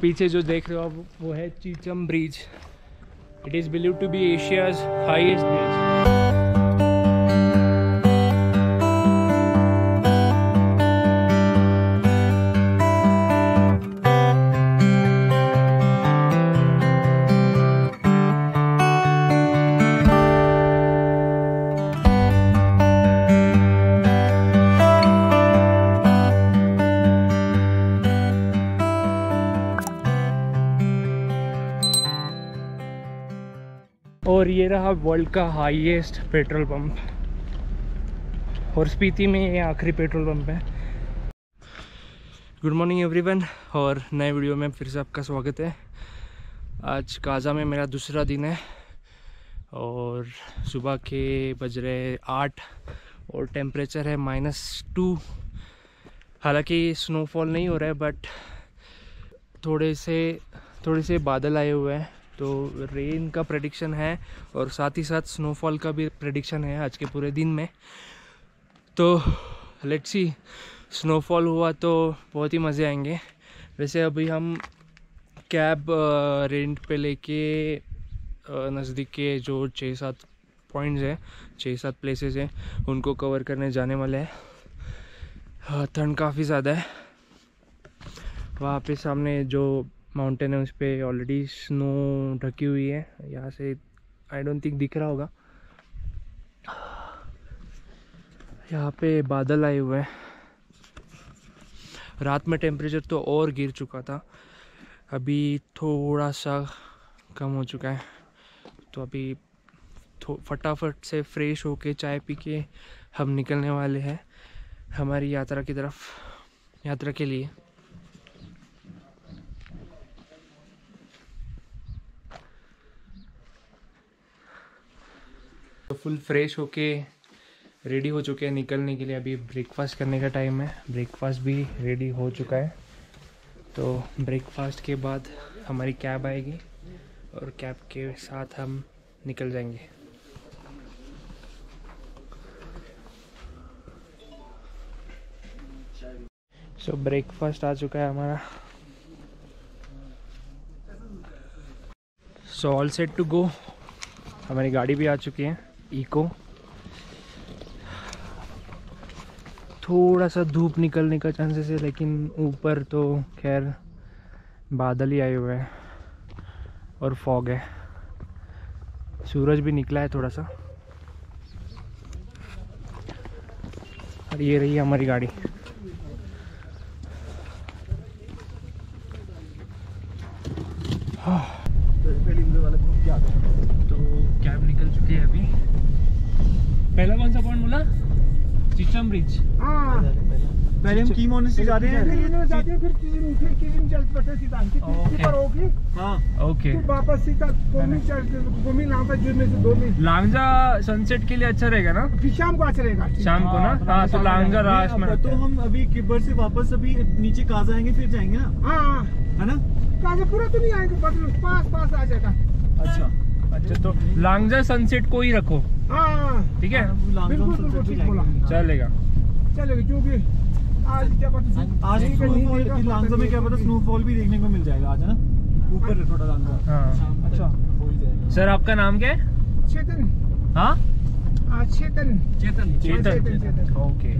पीछे जो देख रहे हो आप वो है Chicham bridge. It is believe to be Asia's highest bridge. और ये रहा वर्ल्ड का हाईएस्ट पेट्रोल पंप, और स्पीति में ये आखिरी पेट्रोल पंप है। गुड मॉर्निंग एवरीवन, और नए वीडियो में फिर से आपका स्वागत है। आज काजा में मेरा दूसरा दिन है और सुबह के बज रहे 8 और टेम्परेचर है -2। हालांकि स्नोफॉल नहीं हो रहा है बट थोड़े से बादल आए हुए हैं, तो रेन का प्रेडिक्शन है और साथ ही साथ स्नोफॉल का भी प्रेडिक्शन है आज के पूरे दिन में। तो लेट्स सी, स्नोफॉल हुआ तो बहुत ही मज़े आएंगे। वैसे अभी हम कैब रेंट पे लेके नज़दीक के जो 6-7 पॉइंट्स हैं, 6-7 प्लेसेस हैं, उनको कवर करने जाने वाले हैं। ठंड काफ़ी ज़्यादा है। वहाँ पे सामने जो माउंटेन है उस पर ऑलरेडी स्नो ढकी हुई है। यहाँ से आई डोंट थिंक दिख रहा होगा। यहाँ पे बादल आए हुए हैं। रात में टेम्परेचर तो और गिर चुका था, अभी थोड़ा सा कम हो चुका है। तो अभी फटाफट से फ्रेश होके चाय पी के हम निकलने वाले हैं हमारी यात्रा की तरफ, यात्रा के लिए। तो फुल फ्रेश होके रेडी हो चुके हैं निकलने के लिए। अभी ब्रेकफास्ट करने का टाइम है, ब्रेकफास्ट भी रेडी हो चुका है। तो ब्रेकफास्ट के बाद हमारी कैब आएगी और कैब के साथ हम निकल जाएंगे। सो ब्रेकफास्ट आ चुका है हमारा। So all set to go. हमारी गाड़ी भी आ चुकी है, इको। थोड़ा सा धूप निकलने का चांसेस है, लेकिन ऊपर तो खैर बादल ही आए हुए हैं और फॉग है। सूरज भी निकला है थोड़ा सा। और ये रही हमारी गाड़ी। हाँ, पहला कौन सा पॉइंट बोला? चिचम ब्रिज। पहले हम की मोनेस्ट्री जा रहे हैं, फिर लांगजा सनसेट के लिए अच्छा रहेगा ना, फिर शाम को अच्छा रहेगा, शाम को ना। हाँ, तो लांगजा रास में। तो हम अभी किब्बर से वापस अभी नीचे काजा आएंगे, फिर जाएंगे ना। हाँ है ना, काजा पूरा तो नहीं आएंगे, बट पास आ जाएगा। अच्छा, तो लांगजा सनसेट को ही रखो। ठीक है, चलेगा चलेगा। जो भी आज लांगजा में क्या पता स्नोफॉल भी देखने को मिल जाएगा आज, है ना। ऊपर थोड़ा लांगजा। अच्छा, सर आपका नाम क्या है? चेतन। हाँ, चेतन चेतन चेतन। ओके।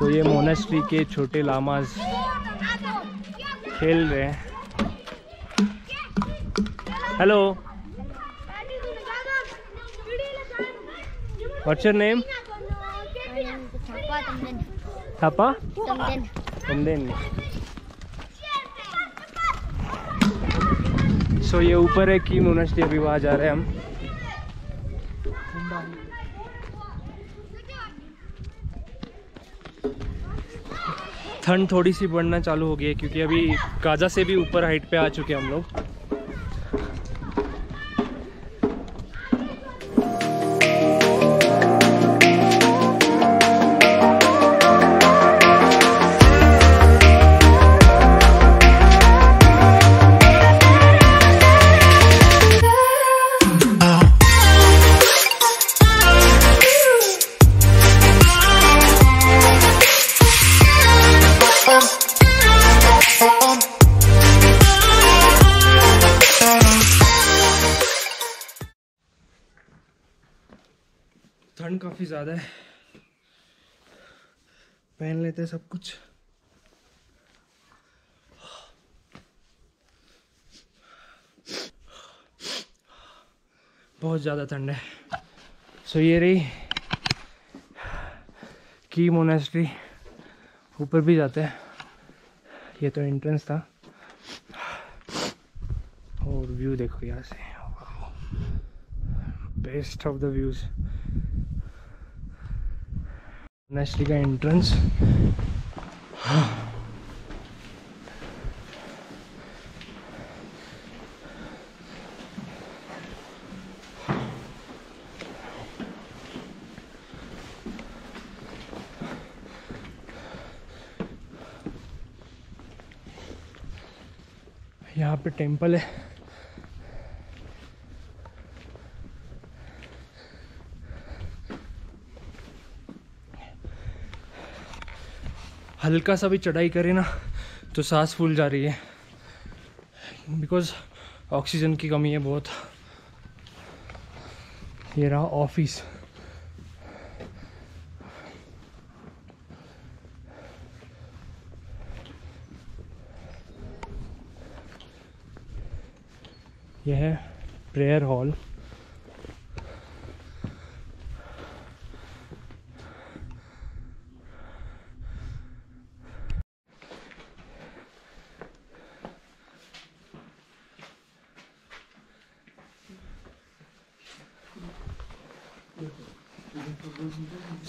तो ये मोनेस्ट्री के छोटे लामास खेल रहे हैं। Hello, what's your name? Thapa? Tamden. So ये ऊपर है की मोनेस्ट्री, अभी वहाँ जा रहे हैं हम। ठंड थोड़ी सी बढ़ना चालू हो गई है क्योंकि अभी काजा से भी ऊपर हाइट पे आ चुके हैं हम लोग। ठंड काफ़ी ज़्यादा है, पहन लेते हैं सब कुछ। बहुत ज़्यादा ठंड है। सो ये रही की मोनेस्ट्री, ऊपर भी जाते हैं। ये तो एंट्रेंस था और व्यू देखो यहाँ से, best of the views. Monastery का एंट्रेंस। यहाँ पे टेंपल है। हल्का सा भी चढ़ाई करे ना तो सांस फूल जा रही है, बिकॉज ऑक्सीजन की कमी है बहुत। ये रहा ऑफिस। यह है प्रेयर हॉल।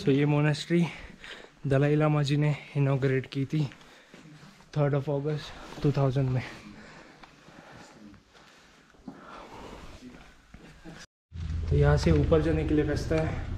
सो ये मोनेस्ट्री दलाई लामा जी ने इनॉग्रेट की थी 3rd of August 2000 में। तो यहाँ से ऊपर जाने के लिए रास्ता है।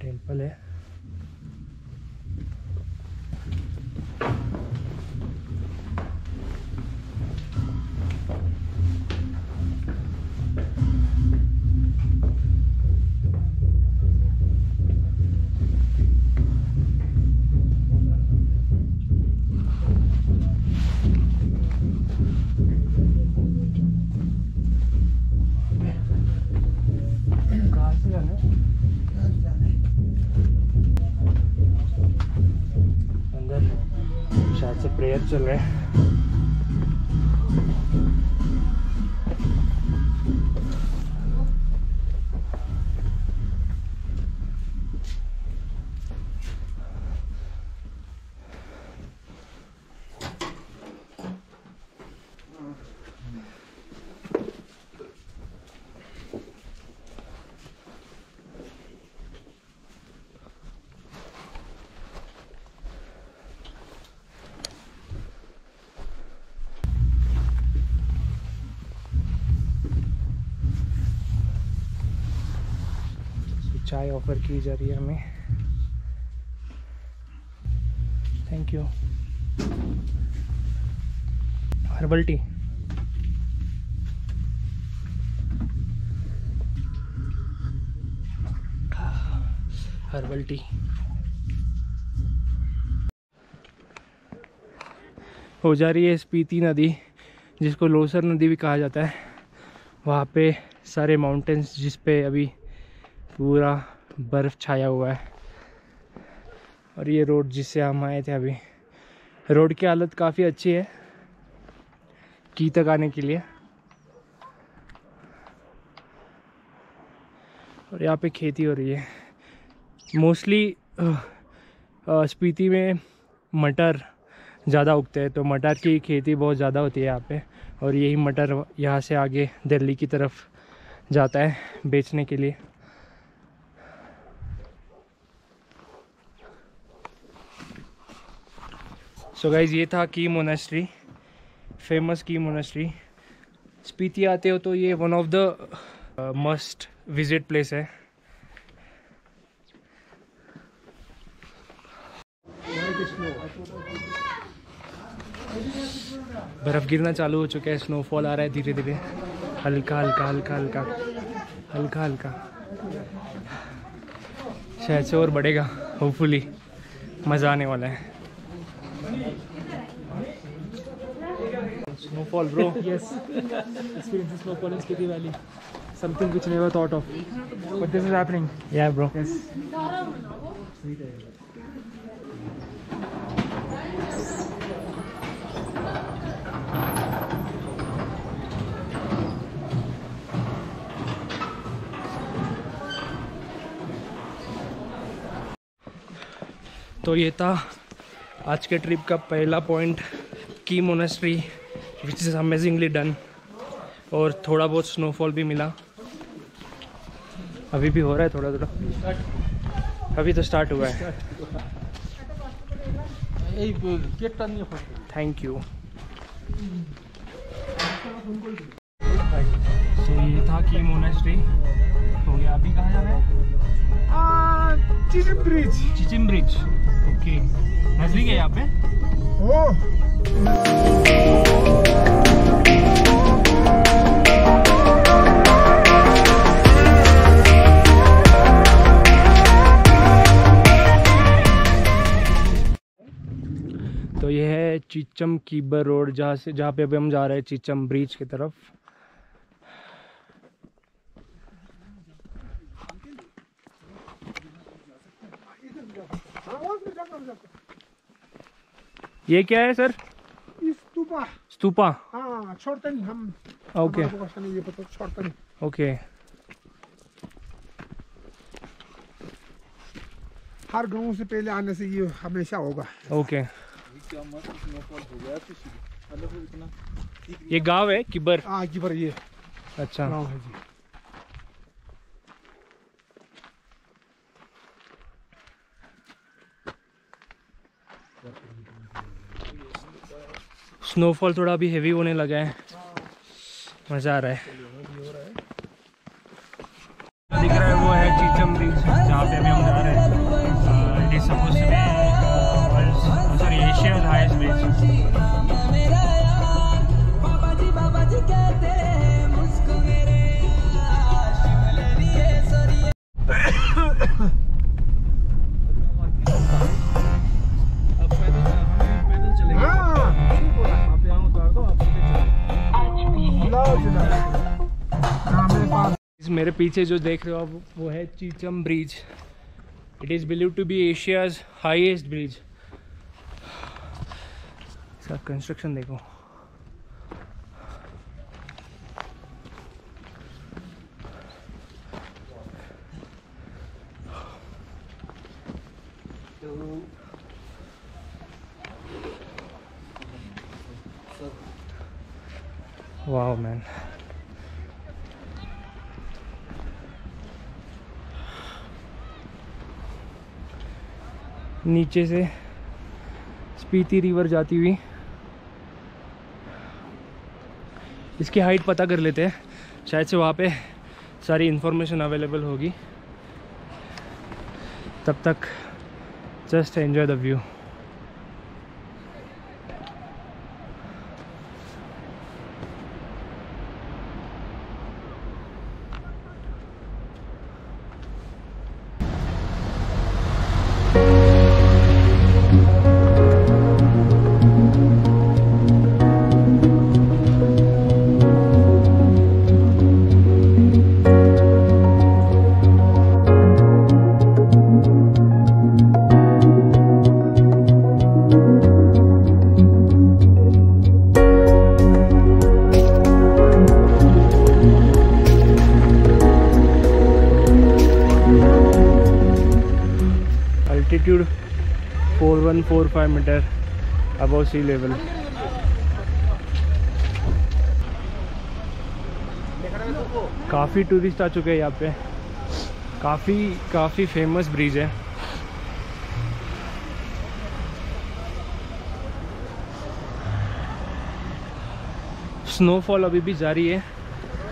टेंपल है। शायद से प्रेयर चल रहे हैं। चाय ऑफर की जा रही है हमें। Thank you. Herbal tea. Herbal tea. हो जा रही है स्पीति नदी, जिसको लोसर नदी भी कहा जाता है। वहाँ पे सारे माउंटेन्स जिस पे अभी पूरा बर्फ़ छाया हुआ है। और ये रोड जिससे हम आए थे, अभी रोड की हालत काफ़ी अच्छी है की तक आने के लिए। और यहाँ पे खेती हो रही है मोस्टली। स्पीति में मटर ज़्यादा उगते हैं, तो मटर की खेती बहुत ज़्यादा होती है यहाँ पे। और यही मटर यहाँ से आगे दिल्ली की तरफ जाता है बेचने के लिए। सो गाइज़, ये था Key monastery, famous Key monastery. Spiti आते हो तो ये one of the must visit place है। बर्फ़ गिरना चालू हो चुका है, स्नोफॉल आ रहा है धीरे धीरे, हल्का हल्का हल्का हल्का हल्का हल्का। शायद से और बढ़ेगा, होपफुली मज़ा आने वाला है। Snowfall bro. Yes, experience snowfall in Spiti valley, something which never thought of, but this is happening. Yeah bro, yes. तो ये था आज के ट्रिप का पहला point, Key monastery, which is amazingly done. और थोड़ा बहुत स्नोफॉल भी मिला, अभी भी हो रहा है थोड़ा थोड़ा, अभी तो स्टार्ट हुआ है। Thank you. तो ये था की मोनास्ट्री। तो ये अभी कहाँ जा रहा है? Chicham bridge. Chicham bridge, okay, नजदीक है यहाँ पे। तो ये है चिचम कीबर रोड, जहाँ पे अभी हम जा रहे हैं चिचम ब्रिज की तरफ। ये क्या है सर? स्तूपा। स्तूपा, हाँ, छोड़ते नहीं हम। Okay okay. हर गांव से पहले आने से ये हमेशा होगा। ओके। ये गांव है किबर? हाँ, किबर ये अच्छा गांव है जी। स्नोफॉल थोड़ा अभी हेवी होने लगा है, मज़ा आ रहा है। दिख रहा है वो है चिचम ब्रिज, जहाँ पे अभी हम जा रहे हैं। It is suppose to be sorry Asia's highest bridge. मेरे पीछे जो देख रहे हो आप, वो है Chicham bridge. It is believe to be Asia's highest bridge. इसका कंस्ट्रक्शन देखो। Wow man. नीचे से स्पीति रिवर जाती हुई। इसकी हाइट पता कर लेते हैं, शायद से वहाँ पे सारी इन्फॉर्मेशन अवेलेबल होगी। तब तक just enjoy the view. Altitude 4145 meter above sea level. काफ़ी टूरिस्ट आ चुके हैं यहाँ पे। काफ़ी फेमस ब्रिज है। स्नोफॉल अभी भी जारी है,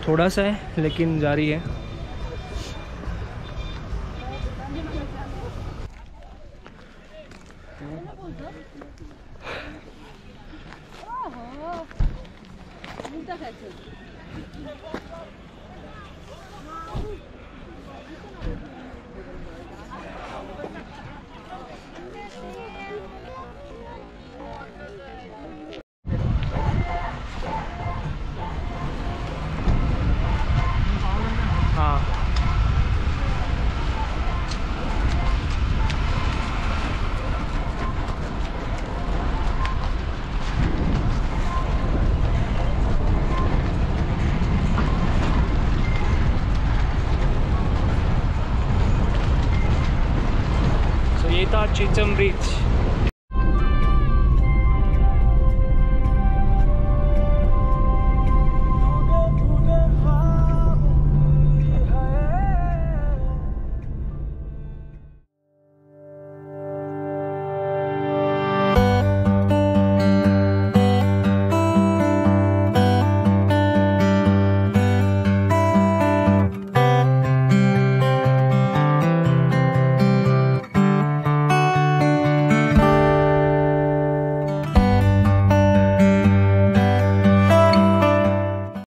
थोड़ा सा है लेकिन जारी है। चिचम ब्रिज